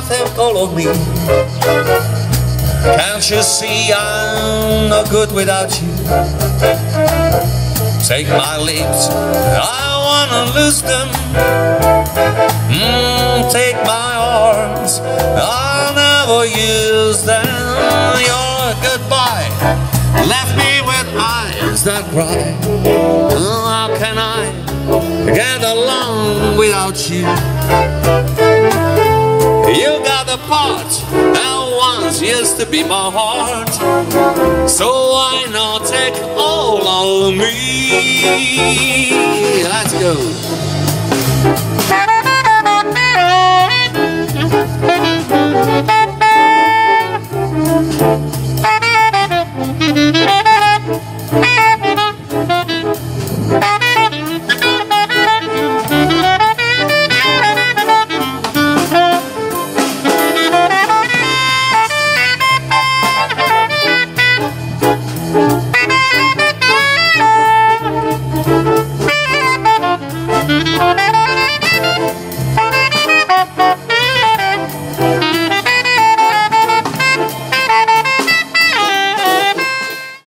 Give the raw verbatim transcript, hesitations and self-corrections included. love have followed me. Can't you see I'm no good without you? Take my lips, I wanna lose them. Mm, take my arms, I'll never use them. Your goodbye left me with eyes that cry. Oh, how can I get along without you? You got a part that once used to be my heart, so why not take all of me? Let's go.